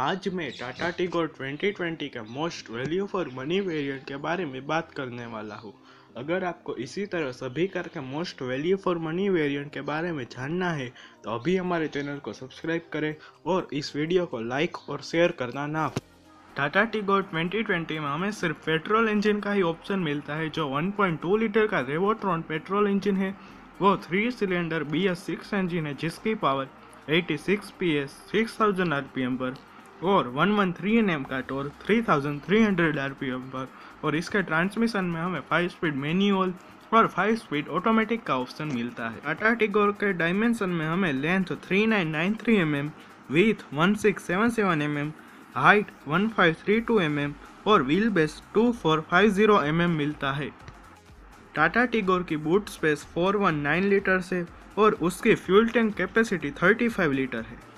आज मैं टाटा टिगोर 2020 का most value for money variant के बारे में बात करने वाला हूँ। अगर आपको इसी तरह सभी कार के most value for money variant के बारे में जानना है तो अभी हमारे चैनल को सब्सक्राइब करें और इस वीडियो को लाइक और शेयर करना ना भूलें। टाटा टिगोर 2020 में हमें सिर्फ पेट्रोल इंजन का ही ऑप्शन मिलता है जो 1.2 लीटर का रेवोट्रॉन पेट्रोल इंजन है। वो 3 सिलेंडर BS6 इंजन है जिसकी पावर 86 PS 6000 RPM पर और 113 Nm का टॉर्क 3300 RPM पर और इसके ट्रांसमिशन में हमें 5 स्पीड मैनुअल और 5 स्पीड ऑटोमेटिक का ऑप्शन मिलता है। टाटा टिगोर के डायमेंशन में हमें length 3993 mm, width 1677 mm, height 1532 mm और व्हील बेस 2450 mm मिलता है। टाटा टिगोर की बूट स्पेस 419 लीटर से और उसकी फ्यूल टैंक कैपेसिटी 35 लीटर है।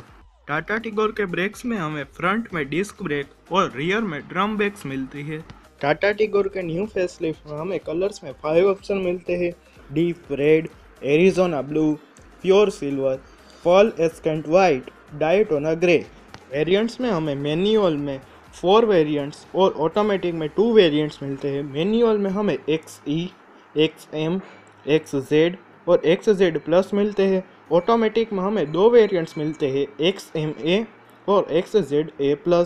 टाटा टिगोर के ब्रेक्स में हमें फ्रंट में डिस्क ब्रेक और रियर में ड्रम ब्रेक्स मिलती है। टाटा टिगोर के न्यू फेसलिफ्ट में हमें कलर्स में 5 ऑप्शन मिलते हैं। Deep red, Arizona blue, pure silver, fall ascent white, Daytona grey. Variants में हमें मैनुअल में 4 वेरिएंट्स और ऑटोमेटिक में 2 वेरिएंट्स मिलते हैं। मैनुअल में हमें XE, XM, XZ और XZ+ मिलते हैं। ऑटोमेटिक में हमें 2 वेरिएंट्स मिलते हैं, XMA और XZA+।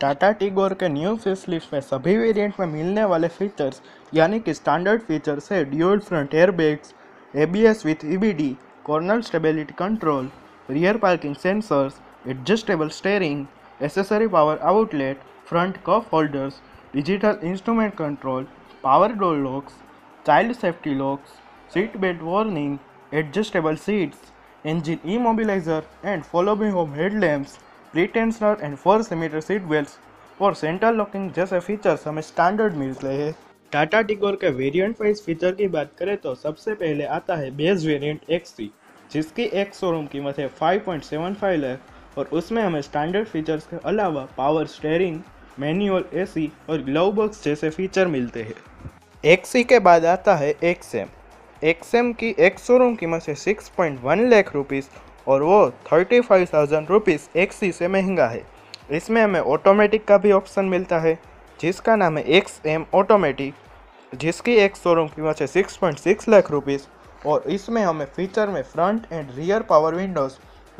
टाटा टिगोर के न्यू फेसलिफ्ट में सभी वेरिएंट में मिलने वाले फीचर्स यानी कि स्टैंडर्ड फीचर्स है dual front airbags, ABS with EBD, corner stability control, rear parking sensors, adjustable steering, accessory power outlet, front cup holders, digital instrument control, power door locks, child safety locks, seat belt warning, adjustable seats, engine immobiliser and follow me home headlamps, retensioner and 4 सेमीटर seat belts और centre locking जैसे features हमें standard मिलते हैं। टाटा टिगोर के variant wise feature की बात करें तो सबसे पहले आता है बेस वेरिएंट XC, जिसकी एक शोरूम कीमत है 5.75 लाख और उसमें हमें स्टैंडर्ड फीचर्स के अलावा पावर स्टीयरिंग, मैनुअल AC और ग्लव बॉक्स जैसे फीचर मिलते हैं। XC के बाद आता है XM। XM की एक शोरूम कीमत है 6.1 लाख रुपीस और वो 35,000 रुपीस XC से महंगा है। इसमें हमें ऑटोमेटिक का भी ऑप्शन मिलता है जिसका नाम है XM ऑटोमेटिक, जिसकी एक शोरूम कीमत है 6.6 लाख रुपीस और इसमें हमें फीचर में front and rear power windows,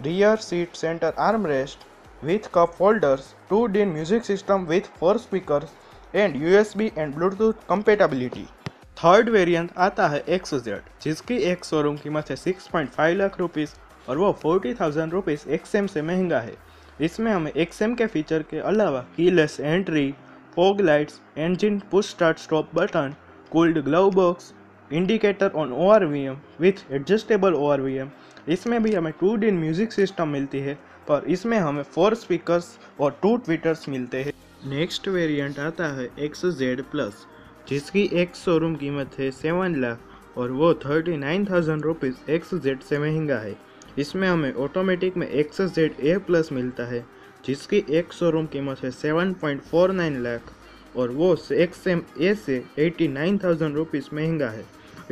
rear seat centre armrest with cup holders, 2D music system with 4 speakers and USB and Bluetooth compatibility. Third variant आता है XZ, जिसकी एक शोरूम कीमत है 6.5 लाख रुपीस और वो 40,000 रुपीस XM से महंगा है। इसमें हमें XM के फीचर के अलावा keyless entry, fog lights, engine push start stop button, cooled glove box, indicator on ORVM with adjustable ORVM। इसमें भी हमें 2D म्यूजिक सिस्टम मिलती है पर इसमें हमें 4 स्पीकर्स और 2 ट्विटर्स मिलते हैं। नेक्स्ट वेरिएंट आता है XZ+, जिसकी एक शोरूम कीमत है 7 लाख और वो 39,000 रुपीज़ XZ से महंगा है। इसमें हमें ऑटोमेटिक में XZA+ मिलता है, जिसकी एक शोरूम कीमत है 7.49 लाख और वो XMA से 89,000 रुपीज़ महंगा है।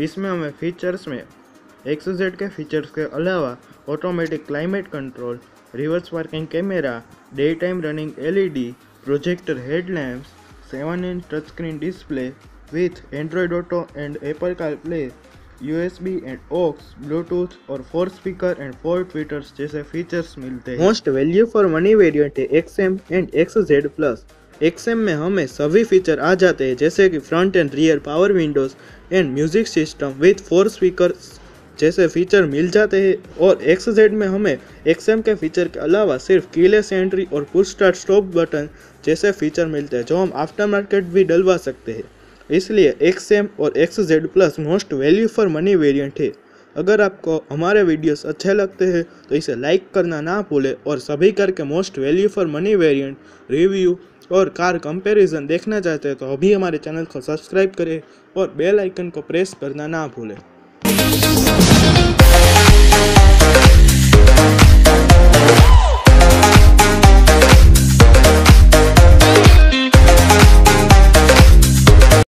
इसमें हमें फीचर्स में XZ के फीचर्स के अलावा automatic climate control, reverse parking camera, day time running LED, projector headlamps, 7-inch touch screen display with Android auto and Apple CarPlay, USB and aux, Bluetooth और 4 स्पीकर एंड 4 ट्विटर्स जैसे features मिलते हैं। Most value for money variant है XM and XZ+। XM में हमें सभी feature आ जाते हैं जैसे कि front and rear power windows and music system with 4 speakers जैसे फीचर मिल जाते हैं और XZ में हमें XM के फीचर के अलावा सिर्फ कीलेस एंट्री और पुश स्टार्ट स्टॉप बटन जैसे फीचर मिलते हैं जो हम आफ्टर मार्केट भी डलवा सकते हैं। इसलिए XM और XZ+ most value for money variant है। अगर आपको हमारे वीडियोस अच्छे लगते हैं तो इसे लाइक करना ना भूलें और सभी कार के most value for money variant review और कार कंपेरिजन देखना चाहते हैं तो अभी हमारे चैनल को सब्सक्राइब करें और बेल आइकन को प्रेस करना ना भूलें।